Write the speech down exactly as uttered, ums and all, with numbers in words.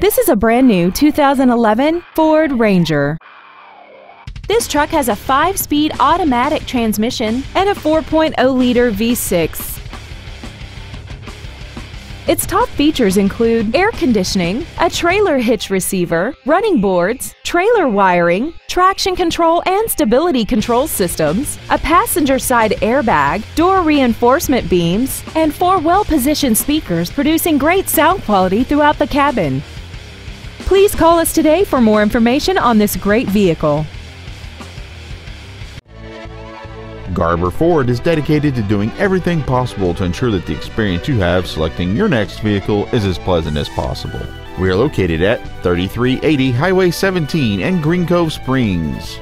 This is a brand new two thousand eleven Ford Ranger. This truck has a five-speed automatic transmission and a four point oh liter V six. Its top features include air conditioning, a trailer hitch receiver, running boards, trailer wiring, traction control and stability control systems, a passenger side airbag, door reinforcement beams, and four well-positioned speakers producing great sound quality throughout the cabin. Please call us today for more information on this great vehicle. Garber Ford is dedicated to doing everything possible to ensure that the experience you have selecting your next vehicle is as pleasant as possible. We are located at thirty-three eighty Highway seventeen in Green Cove Springs.